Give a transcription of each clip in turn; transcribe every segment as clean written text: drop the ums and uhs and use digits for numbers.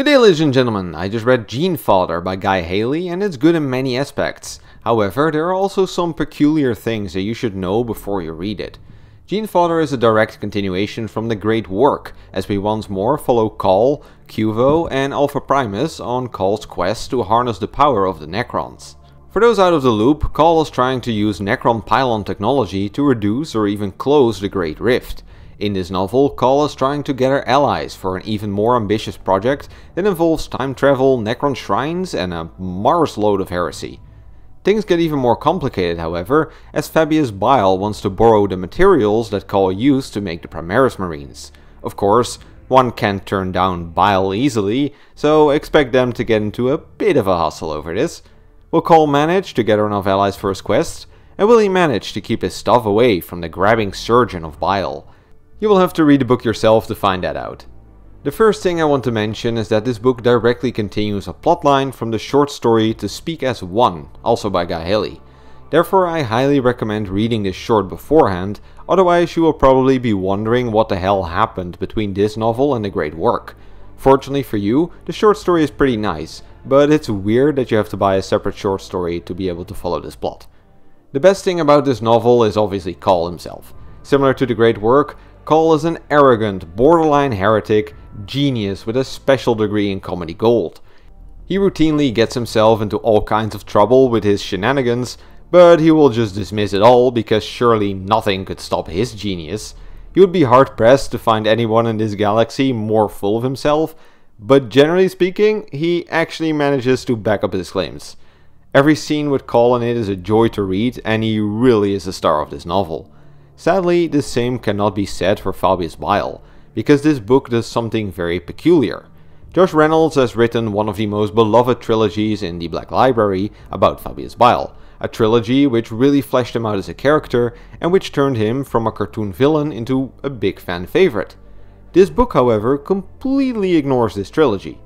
Good day, ladies and gentlemen. I just read Genefather by Guy Haley, and it's good in many aspects. However, there are also some peculiar things that you should know before you read it. Genefather is a direct continuation from The Great Work, as we once more follow Cawl, Cuvo and Alpha Primus on Cawl's quest to harness the power of the Necrons. For those out of the loop, Cawl is trying to use Necron Pylon technology to reduce or even close the Great Rift. In this novel, Cawl is trying to gather allies for an even more ambitious project that involves time travel, Necron shrines and a Mars load of heresy. Things get even more complicated, however, as Fabius Bile wants to borrow the materials that Cawl used to make the Primaris Marines. Of course, one can't turn down Bile easily, so expect them to get into a bit of a hustle over this. Will Cawl manage to gather enough allies for his quest? And will he manage to keep his stuff away from the grabbing surgeon of Bile? You will have to read the book yourself to find that out. The first thing I want to mention is that this book directly continues a plotline from the short story To Speak as One, also by Guy Haley. Therefore, I highly recommend reading this short beforehand, otherwise you will probably be wondering what the hell happened between this novel and The Great Work. Fortunately for you, the short story is pretty nice, but it's weird that you have to buy a separate short story to be able to follow this plot. The best thing about this novel is obviously Cawl himself. Similar to The Great Work, Cawl is an arrogant, borderline heretic, genius with a special degree in comedy gold. He routinely gets himself into all kinds of trouble with his shenanigans, but he will just dismiss it all because surely nothing could stop his genius. You would be hard-pressed to find anyone in this galaxy more full of himself, but generally speaking, he actually manages to back up his claims. Every scene with Cawl in it is a joy to read, and he really is the star of this novel. Sadly, the same cannot be said for Fabius Bile, because this book does something very peculiar. Josh Reynolds has written one of the most beloved trilogies in the Black Library about Fabius Bile, a trilogy which really fleshed him out as a character and which turned him from a cartoon villain into a big fan favorite. This book, however, completely ignores this trilogy.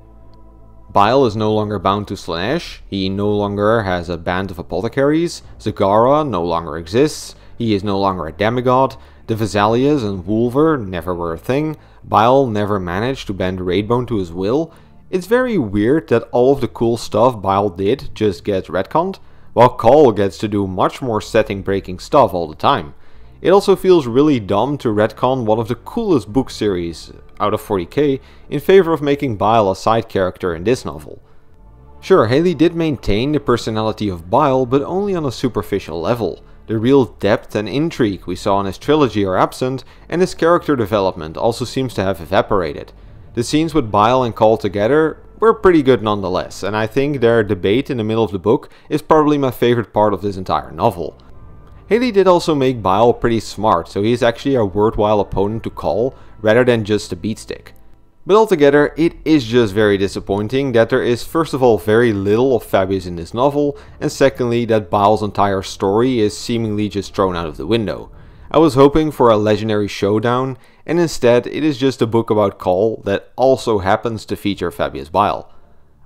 Bile is no longer bound to Slaanesh, he no longer has a band of apothecaries, Zagara no longer exists, he is no longer a demigod, the Vesalians and Wolver never were a thing, Bile never managed to bend Raidbone to his will. It's very weird that all of the cool stuff Bile did just gets retconned, while Cawl gets to do much more setting-breaking stuff all the time. It also feels really dumb to retcon one of the coolest book series out of 40k in favor of making Bile a side character in this novel. Sure, Haley did maintain the personality of Bile, but only on a superficial level. The real depth and intrigue we saw in his trilogy are absent, and his character development also seems to have evaporated. The scenes with Bile and Cawl together were pretty good nonetheless, and I think their debate in the middle of the book is probably my favorite part of this entire novel. Haley did also make Bile pretty smart, so he is actually a worthwhile opponent to Cawl, rather than just a beatstick. But altogether, it is just very disappointing that there is first of all very little of Fabius in this novel, and secondly that Bile's entire story is seemingly just thrown out of the window. I was hoping for a legendary showdown, and instead it is just a book about Cawl that also happens to feature Fabius Bile.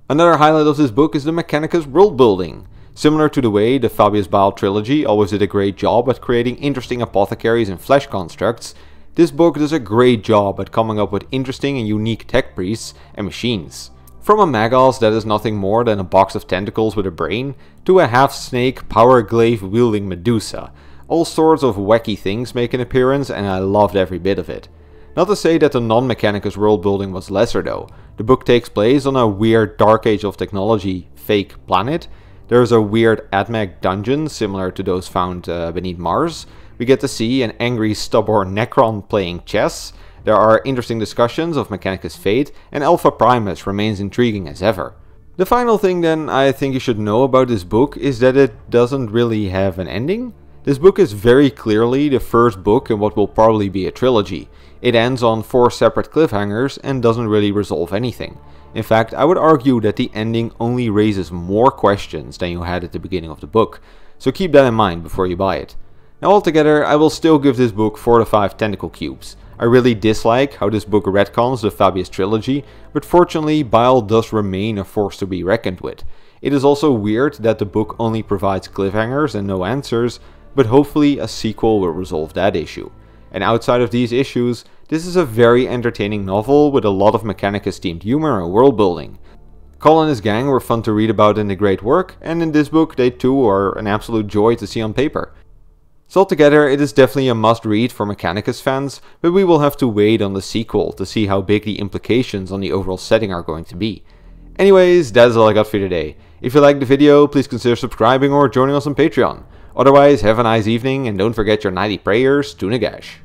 Another highlight of this book is the Mechanicus worldbuilding. Similar to the way the Fabius Bile trilogy always did a great job at creating interesting apothecaries and flesh constructs, this book does a great job at coming up with interesting and unique tech priests and machines. From a Nagash that is nothing more than a box of tentacles with a brain, to a half-snake power glaive wielding Medusa. All sorts of wacky things make an appearance and I loved every bit of it. Not to say that the non-Mechanicus worldbuilding was lesser though. The book takes place on a weird Dark Age of Technology fake planet. There is a weird Atmec dungeon similar to those found beneath Mars. We get to see an angry, stubborn Necron playing chess, there are interesting discussions of Mechanicus' fate, and Alpha Primus remains intriguing as ever. The final thing then I think you should know about this book is that it doesn't really have an ending. This book is very clearly the first book in what will probably be a trilogy. It ends on 4 separate cliffhangers and doesn't really resolve anything. In fact, I would argue that the ending only raises more questions than you had at the beginning of the book, so keep that in mind before you buy it. Now altogether, I will still give this book 4 to 5 tentacle cubes. I really dislike how this book retcons the Fabius trilogy, but fortunately Bile does remain a force to be reckoned with. It is also weird that the book only provides cliffhangers and no answers, but hopefully a sequel will resolve that issue. And outside of these issues, This is a very entertaining novel with a lot of Mechanicus-themed humor and world-building. Cawl and his gang were fun to read about in The Great Work, and in this book they too are an absolute joy to see on paper. So altogether, it is definitely a must-read for Mechanicus fans, but we will have to wait on the sequel to see how big the implications on the overall setting are going to be. Anyways, that's all I got for you today. If you liked the video, please consider subscribing or joining us on Patreon. Otherwise, have a nice evening and don't forget your nightly prayers to Nagash.